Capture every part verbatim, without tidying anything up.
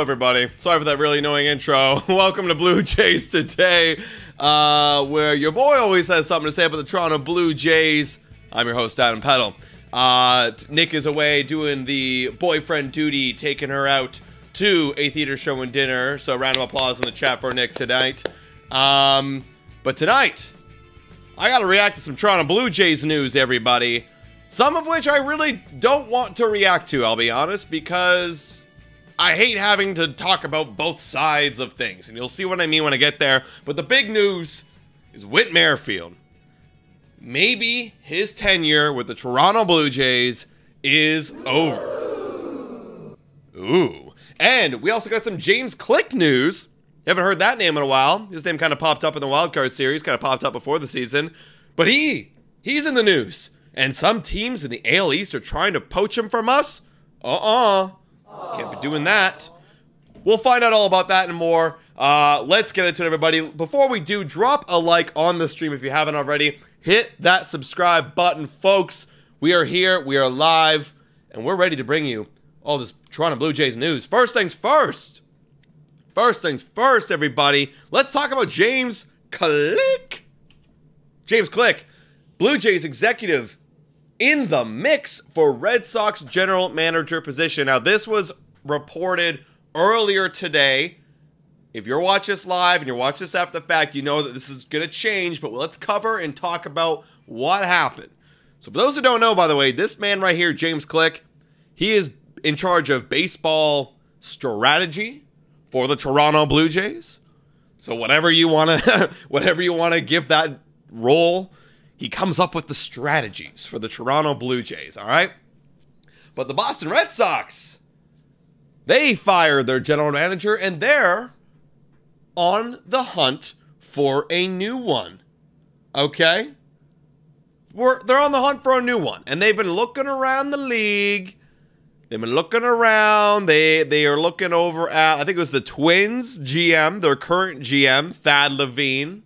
Hello, everybody. Sorry for that really annoying intro. Welcome to Blue Jays Today, uh, where your boy always has something to say about the Toronto Blue Jays. I'm your host, Adam Peddle. Uh, Nick is away doing the boyfriend duty, taking her out to a theater show and dinner. So round of applause in the chat for Nick tonight. Um, but tonight, I got to react to some Toronto Blue Jays news, everybody. Some of which I really don't want to react to, I'll be honest, because I hate having to talk about both sides of things, and you'll see what I mean when I get there. But the big news is Whit Merrifield. Maybe his tenure with the Toronto Blue Jays is over. Ooh. And we also got some James Click news. Haven't heard that name in a while. His name kind of popped up in the wildcard series, kind of popped up before the season. But he, he's in the news. And some teams in the A L East are trying to poach him from us. Uh-uh. Can't be doing that. We'll find out all about that and more. Uh, let's get into it, everybody. Before we do, drop a like on the stream if you haven't already. Hit that subscribe button, folks. We are here, we are live, and we're ready to bring you all this Toronto Blue Jays news. First things first. First things first, everybody. Let's talk about James Click. James Click, Blue Jays executive, in the mix for Red Sox general manager position. Now, this was reported earlier today. If you're watching this live and you're watching this after the fact, you know that this is going to change, but let's cover and talk about what happened. So for those who don't know, by the way, this man right here, James Click, he is in charge of baseball strategy for the Toronto Blue Jays. So whatever you want to whatever you want to give that role, he comes up with the strategies for the Toronto Blue Jays, all right? But the Boston Red Sox, they fired their general manager, and they're on the hunt for a new one, okay? We're, they're on the hunt for a new one, and they've been looking around the league. They've been looking around. They, they are looking over at, I think it was the Twins G M, their current G M, Thad Levine,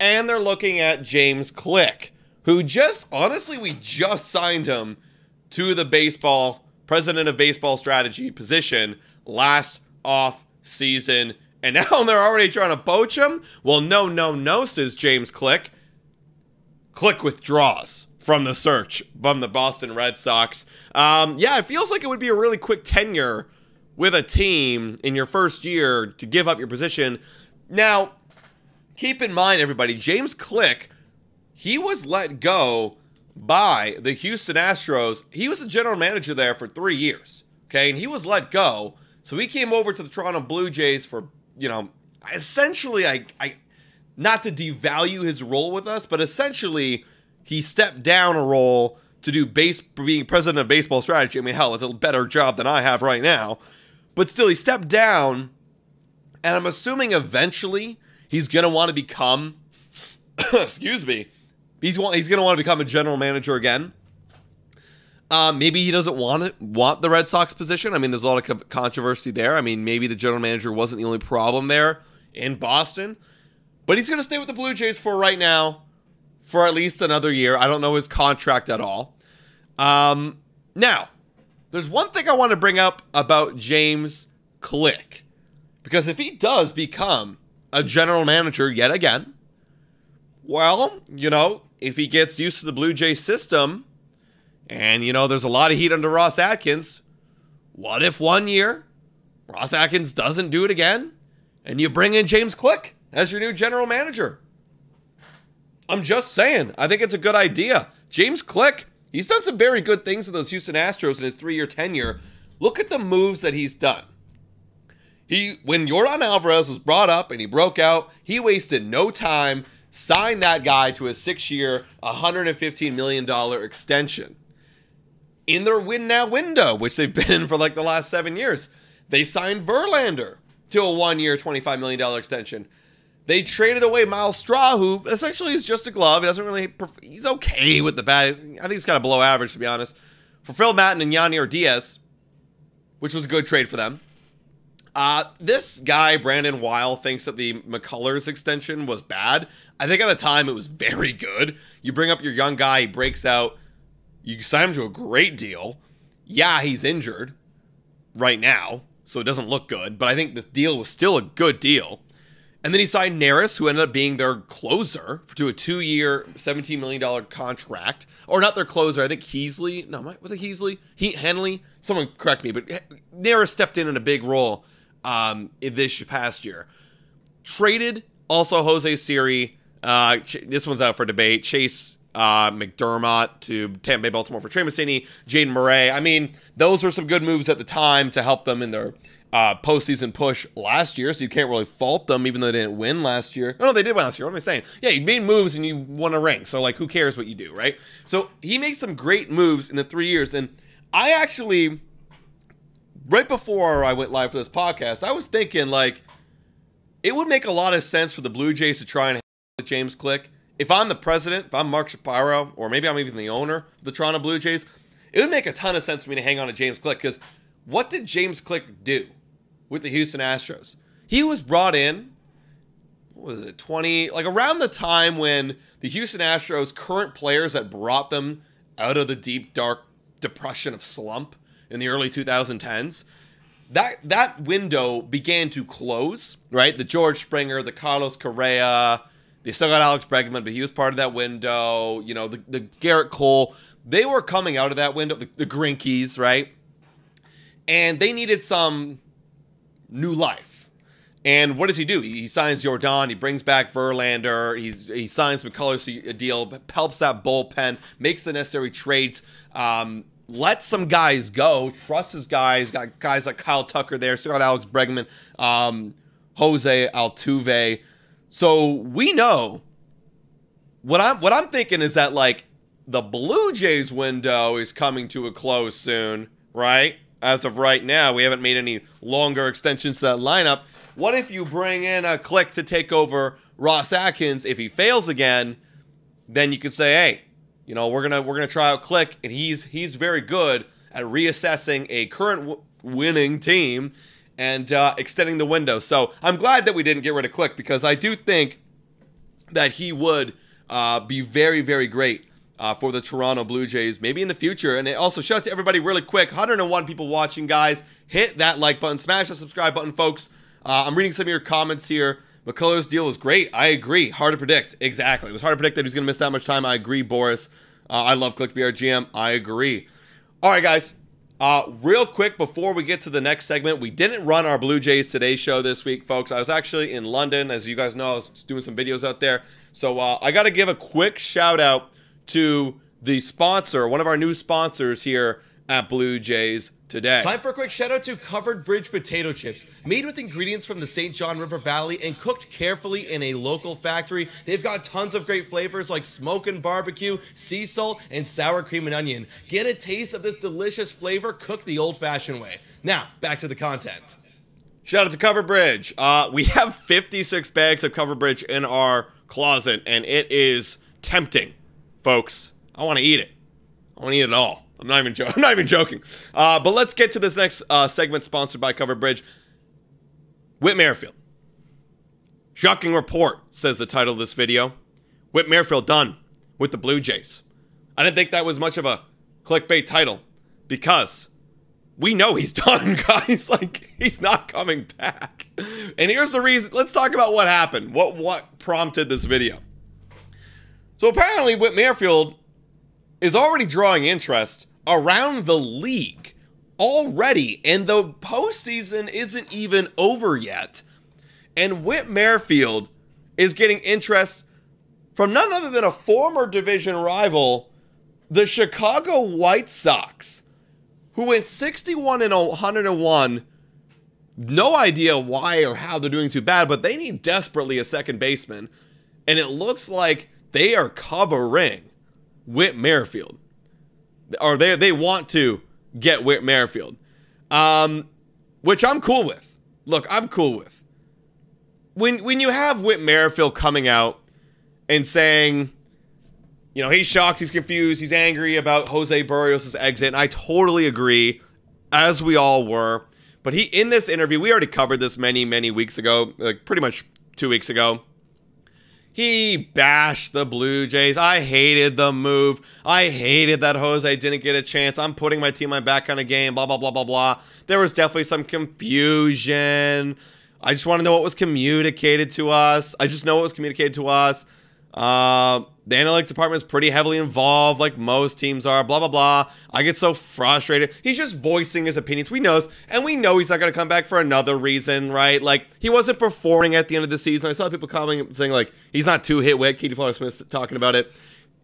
and they're looking at James Click, who just, honestly, we just signed him to the baseball, president of baseball strategy position last off-season. And now they're already trying to poach him? Well, no, no, no, says James Click. Click withdraws from the search from the Boston Red Sox. Um, yeah, it feels like it would be a really quick tenure with a team in your first year to give up your position. Now, keep in mind, everybody, James Click, he was let go by the Houston Astros. He was the general manager there for three years, okay? And he was let go, so he came over to the Toronto Blue Jays for, you know, essentially, I, I, not to devalue his role with us, but essentially, he stepped down a role to do base, being president of baseball strategy. I mean, hell, it's a better job than I have right now. But still, he stepped down, and I'm assuming eventually he's going to want to become, excuse me, he's, he's going to want to become a general manager again. Uh, maybe he doesn't want it, want the Red Sox position. I mean, there's a lot of controversy there. I mean, maybe the general manager wasn't the only problem there in Boston. But he's going to stay with the Blue Jays for right now, for at least another year. I don't know his contract at all. Um, now, there's one thing I want to bring up about James Click. Because if he does become a general manager yet again, well, you know, if he gets used to the Blue Jay system, and, you know, there's a lot of heat under Ross Atkins, what if one year Ross Atkins doesn't do it again, and you bring in James Click as your new general manager? I'm just saying, I think it's a good idea. James Click, he's done some very good things with those Houston Astros in his three-year tenure. Look at the moves that he's done. He, when Yordan Alvarez was brought up and he broke out, he wasted no time, signed that guy to a six-year, one hundred fifteen million dollars extension. In their win-now window, which they've been in for like the last seven years, they signed Verlander to a one-year, twenty-five million dollars extension. They traded away Miles Straw, who essentially is just a glove. He doesn't really, he's okay with the bat. I think he's kind of below average, to be honest, for Phil Maton and Yanier Diaz, which was a good trade for them. Uh, this guy, Brandon Weil, thinks that the McCullers extension was bad. I think at the time it was very good. You bring up your young guy, he breaks out. You sign him to a great deal. Yeah, he's injured right now. so it doesn't look good, but I think the deal was still a good deal. And then he signed Neris, who ended up being their closer, to a two-year, seventeen million dollar contract. Or not their closer, I think Heasley. No, was it Heasley? He, Henley? Someone correct me, but Neris stepped in in a big role um, in this past year. Traded, also Jose Siri. Uh, this one's out for debate. Chase uh, McDermott to Tampa Bay, Baltimore for Trey Mancini. Jayden Murray. I mean, those were some good moves at the time to help them in their Uh, postseason push last year, so you can't really fault them, even though they didn't win last year. Oh, no, they did win last year. What am I saying? Yeah, you made moves and you won a ring, so like, who cares what you do, right? So he made some great moves in the three years, and I actually, right before I went live for this podcast, I was thinking like, it would make a lot of sense for the Blue Jays to try and with James Click. If I'm the president, if I'm Mark Shapiro, or maybe I'm even the owner of the Toronto Blue Jays, it would make a ton of sense for me to hang on to James Click, because what did James Click do with the Houston Astros? He was brought in, what was it, twenty, like around the time when the Houston Astros current players that brought them out of the deep, dark depression of slump in the early twenty tens, that that window began to close, right? The George Springer, the Carlos Correa, they still got Alex Bregman, but he was part of that window, you know, the, the Garrett Cole, they were coming out of that window, the, the Grinkies, right? And they needed some new life. And what does he do? He signs Yordan. He brings back Verlander. He's, he signs McCullers to a deal, helps that bullpen, makes the necessary trades, um, lets some guys go, trusts his guys. Got guys like Kyle Tucker there, still got Alex Bregman, um, Jose Altuve. So we know what I'm what I'm thinking is that like the Blue Jays window is coming to a close soon, right? As of right now, we haven't made any longer extensions to that lineup. What if you bring in a Click to take over Ross Atkins? If he fails again, then you could say, hey, you know, we're gonna we're gonna try out Click, and he's he's very good at reassessing a current w winning team and uh, extending the window. So I'm glad that we didn't get rid of Click, because I do think that he would uh, be very very great Uh, for the Toronto Blue Jays, maybe in the future. And also, shout out to everybody really quick. one hundred and one people watching, guys. Hit that like button. Smash the subscribe button, folks. Uh, I'm reading some of your comments here. McCullers' deal was great. I agree. Hard to predict. Exactly. It was hard to predict that he was going to miss that much time. I agree, Boris. Uh, I love Click B R G M. I agree. All right, guys. Uh, real quick, before we get to the next segment, we didn't run our Blue Jays Today show this week, folks. I was actually in London. As you guys know, I was doing some videos out there. So uh, I got to give a quick shout out to the sponsor, one of our new sponsors here at Blue Jays Today. Time for a quick shout out to Covered Bridge Potato Chips. Made with ingredients from the Saint John River Valley and cooked carefully in a local factory, they've got tons of great flavors like smoke and barbecue, sea salt, and sour cream and onion. Get a taste of this delicious flavor cooked the old-fashioned way. Now, back to the content. Shout out to Covered Bridge. Uh, we have fifty-six bags of Covered Bridge in our closet, and it is tempting. Folks, I want to eat it. I want to eat it all. I'm not even joking. I'm not even joking. Uh, but let's get to this next uh, segment sponsored by Covered Bridge. Whit Merrifield. Shocking report, says the title of this video. Whit Merrifield done with the Blue Jays. I didn't think that was much of a clickbait title, because we know he's done, guys. Like, he's not coming back. And here's the reason. Let's talk about what happened. What what prompted this video? So apparently Whit Merrifield is already drawing interest around the league already, and the postseason isn't even over yet. And Whit Merrifield is getting interest from none other than a former division rival, the Chicago White Sox, who went sixty-one and one oh one. No idea why or how they're doing too bad, but they need desperately a second baseman, and it looks like they are covering Whit Merrifield, or they they want to get Whit Merrifield, um, which I'm cool with. Look, I'm cool with. When when you have Whit Merrifield coming out and saying, you know, he's shocked, he's confused, he's angry about Jose Berrios' exit, and I totally agree, as we all were. But he, in this interview, we already covered this many, many weeks ago, like pretty much two weeks ago, He bashed the Blue Jays. I hated the move. I hated that Jose didn't get a chance. I'm putting my team on back on a game, blah, blah, blah, blah, blah. There was definitely some confusion. I just want to know what was communicated to us. I just know what was communicated to us. Uh, the analytics department is pretty heavily involved, like most teams are, blah, blah, blah. I get so frustrated. He's just voicing his opinions. We know this, and we know he's not going to come back for another reason, right? Like, he wasn't performing at the end of the season. I saw people commenting, saying, like, he's not too hit-wit. Katie Flowers-Smith's talking about it.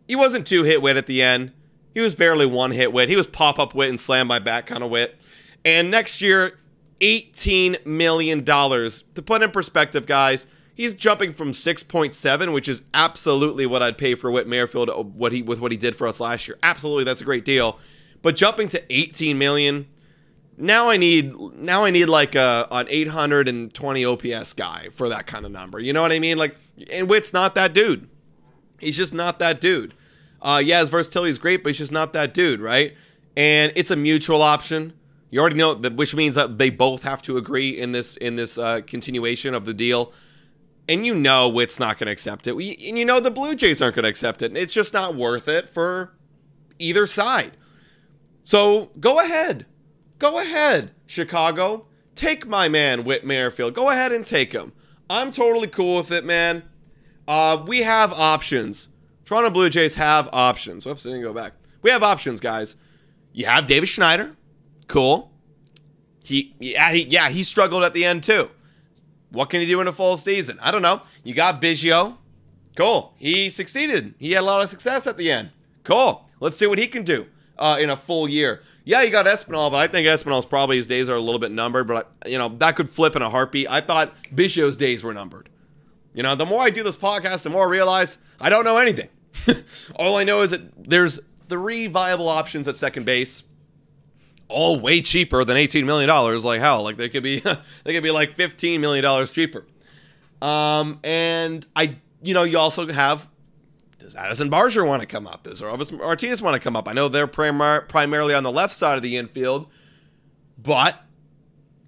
He wasn't too hit-wit at the end. He was barely one hit-wit. He was pop-up wit and slam-by-back kind of wit. And next year, eighteen million dollars. To put in perspective, guys, he's jumping from six point seven, which is absolutely what I'd pay for Whit Merrifield what he, with what he did for us last year. Absolutely, that's a great deal. But jumping to eighteen million dollars, now I need now I need like a, an eight hundred twenty O P S guy for that kind of number. You know what I mean? Like, and Whit's not that dude. He's just not that dude. Uh, yeah, his versatility is great, but he's just not that dude, right? And it's a mutual option. You already know, which means that they both have to agree in this in this uh, continuation of the deal. And you know Whit's not going to accept it. We, and you know the Blue Jays aren't going to accept it. And it's just not worth it for either side. So go ahead. Go ahead, Chicago. Take my man, Whit Merrifield. Go ahead and take him. I'm totally cool with it, man. Uh, we have options. Toronto Blue Jays have options. Whoops, I didn't go back. We have options, guys. You have Davis Schneider. Cool. He, yeah, he, yeah, he struggled at the end, too. What can he do in a full season? I don't know. You got Biggio. Cool. He succeeded. He had a lot of success at the end. Cool. Let's see what he can do uh, in a full year. Yeah, you got Espinal, but I think Espinal's probably, his days are a little bit numbered. But, I, you know, that could flip in a heartbeat. I thought Biggio's days were numbered. You know, the more I do this podcast, the more I realize I don't know anything. All I know is that there's three viable options at second base. All way cheaper than eighteen million dollars. Like, how? Like, they could be they could be like fifteen million dollars cheaper. Um, and, I, you know, you also have, does Addison Barger want to come up? Does Orvis Martinez want to come up? I know they're primar primarily on the left side of the infield, but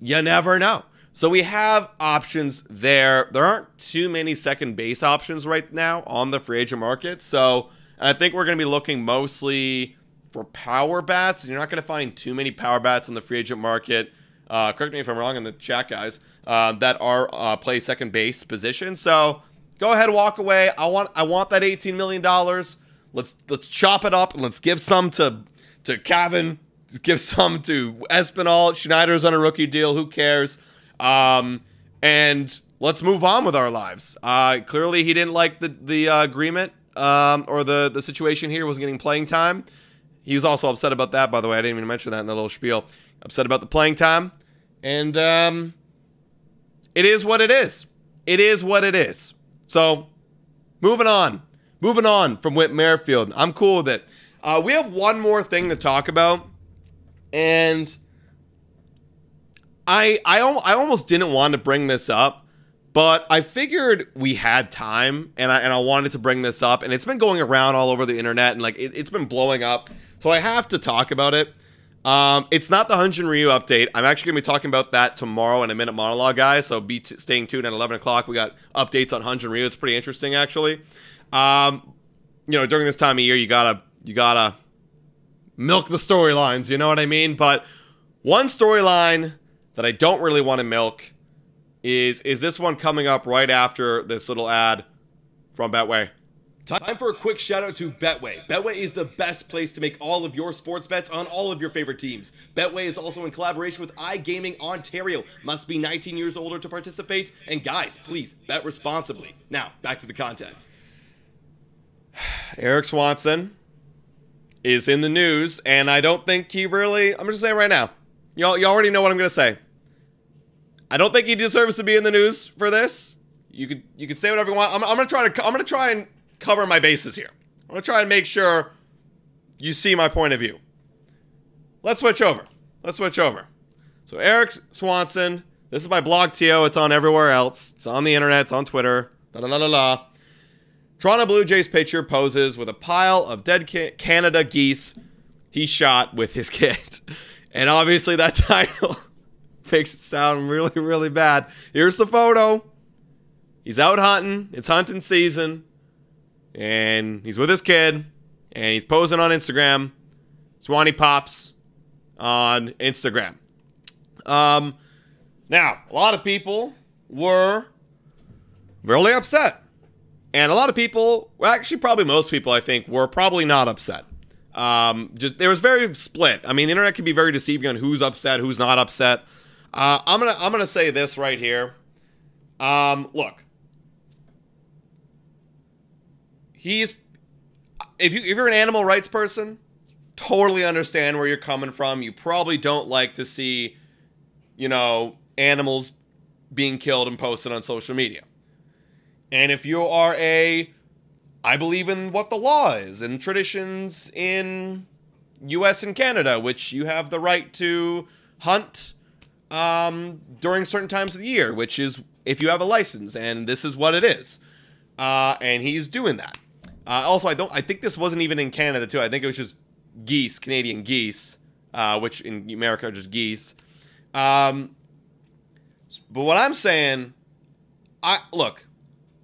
you never know. So we have options there. There aren't too many second base options right now on the free agent market. So I think we're going to be looking mostly for power bats, and you're not going to find too many power bats on the free agent market. Uh, correct me if I'm wrong in the chat, guys, uh, that are uh, play second base position. So go ahead, walk away. I want, I want that eighteen million dollars. Let's let's chop it up and let's give some to to Cavan, give some to Espinal. Schneider's on a rookie deal. Who cares? Um, and let's move on with our lives. Uh, clearly, he didn't like the the uh, agreement um, or the the situation here. Wasn't getting playing time. He was also upset about that, by the way. I didn't even mention that in the little spiel. Upset about the playing time. And um, it is what it is. It is what it is. So, moving on. Moving on from Whit Merrifield. I'm cool with it. Uh, we have one more thing to talk about. And I, I, I almost didn't want to bring this up. But I figured we had time, and I, and I wanted to bring this up. And it's been going around all over the internet, and like it, it's been blowing up. So I have to talk about it. Um, it's not the Hunjin Ryu update. I'm actually going to be talking about that tomorrow in a minute monologue, guys. So be t staying tuned at eleven o'clock. We got updates on Hunjin Ryu. It's pretty interesting, actually. Um, you know, during this time of year, you gotta you gotta milk the storylines. You know what I mean? But one storyline that I don't really want to milk is is this one coming up right after this little ad from Betway. Time for a quick shout out to Betway. Betway is the best place to make all of your sports bets on all of your favorite teams. Betway is also in collaboration with iGaming Ontario. Must be nineteen years older to participate. And guys, please bet responsibly. Now, back to the content. Eric Swanson is in the news, and I don't think he really, I'm just saying right now, y'all you already know what I'm going to say. I don't think he deserves to be in the news for this. You could you could say whatever you want. I'm, I'm gonna try to I'm gonna try and cover my bases here. I'm gonna try and make sure you see my point of view. Let's switch over. Let's switch over. So Eric Swanson. This is my blog T O. It's on everywhere else. It's on the internet. It's on Twitter. La la la la. Toronto Blue Jays pitcher poses with a pile of dead Canada geese he shot with his kid, and obviously that title. Makes it sound really, really bad. Here's the photo. He's out hunting. It's hunting season. And he's with his kid. And he's posing on Instagram. Swanee Pops on Instagram. Um, now, a lot of people were really upset. And a lot of people, well, actually probably most people, I think, were probably not upset. Um, just there was very split. I mean, the internet can be very deceiving on who's upset, who's not upset. Uh, I'm gonna I'm gonna say this right here. Um, look, he's if you if you're an animal rights person, totally understand where you're coming from. You probably don't like to see, you know, animals being killed and posted on social media. And if you are a I believe in what the law is and traditions in U S and Canada, which you have the right to hunt um, during certain times of the year, which is if you have a license, and this is what it is. Uh, and he's doing that. Uh, also, I don't. I think this wasn't even in Canada too. I think it was just geese, Canadian geese, uh, which in America are just geese. Um, but what I'm saying, I look.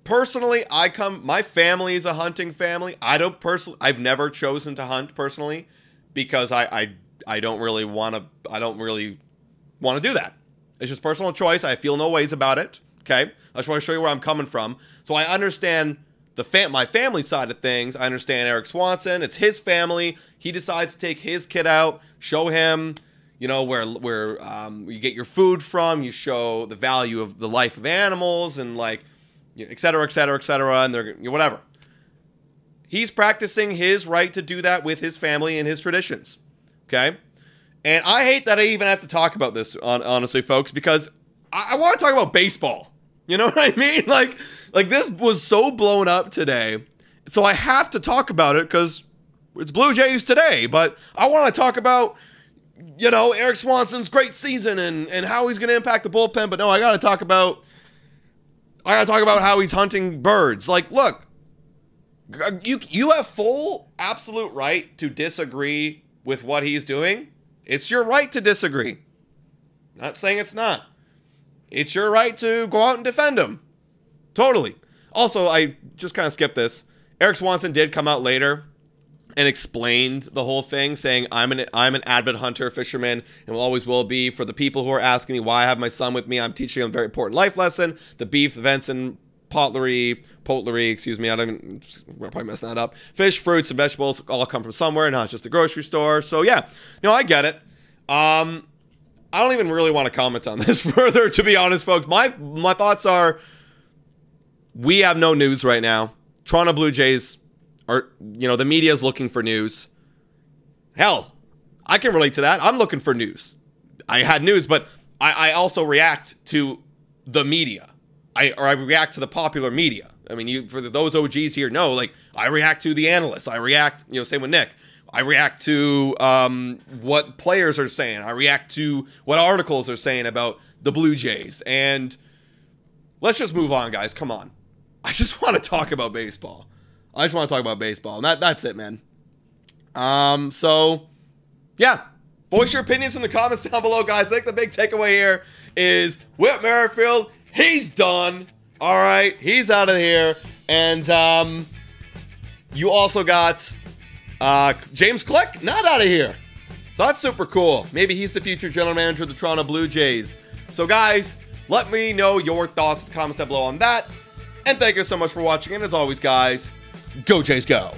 Personally, I come, my family is a hunting family. I don't personally, I've never chosen to hunt personally because I, I, I don't really want to, I don't really want to do that. It's just personal choice. I feel no ways about it. Okay. I just want to show you where I'm coming from. So I understand the fam, my family side of things. I understand Eric Swanson. It's his family. He decides to take his kid out, show him, you know, where, where, um, you get your food from, you show the value of the life of animals and like, et cetera, et cetera, et cetera, and they're whatever. He's practicing his right to do that with his family and his traditions, okay? And I hate that I even have to talk about this, honestly, folks, because I, I want to talk about baseball. You know what I mean? Like, like this was so blown up today, so I have to talk about it because it's Blue Jays today, but I want to talk about, you know, Eric Swanson's great season and, and how he's going to impact the bullpen, but no, I got to talk about I gotta talk about how he's hunting birds. Like, look, you you have full absolute right to disagree with what he's doing. It's your right to disagree. Not saying it's not. It's your right to go out and defend him. Totally. Also, I just kind of skipped this. Eric Swanson did come out later and explained the whole thing, saying, I'm an I'm an avid hunter, fisherman, and will always will be. For the people who are asking me why I have my son with me, I'm teaching him a very important life lesson. The beef, events, and potlery, potlery, excuse me, I don't, we're probably messing that up. Fish, fruits, and vegetables all come from somewhere, not just the grocery store. So yeah, no, I get it. Um, I don't even really want to comment on this further, to be honest, folks. My, my thoughts are, we have no news right now. Toronto Blue Jays, or, you know, the media is looking for news. Hell, I can relate to that. I'm looking for news. I had news, but I, I also react to the media. I or I react to the popular media. I mean, you for those O Gs here know, like, I react to the analysts. I react, you know, same with Nick. I react to um, what players are saying. I react to what articles are saying about the Blue Jays. And let's just move on, guys. Come on. I just want to talk about baseball. I just want to talk about baseball. And that, that's it, man. Um, so, yeah. Voice your opinions in the comments down below, guys. I think the big takeaway here is Whit Merrifield, he's done. All right, he's out of here. And um, you also got uh, James Click, not out of here. So that's super cool. Maybe he's the future general manager of the Toronto Blue Jays. So, guys, let me know your thoughts in the comments down below on that. And thank you so much for watching. And as always, guys, go Jays, go!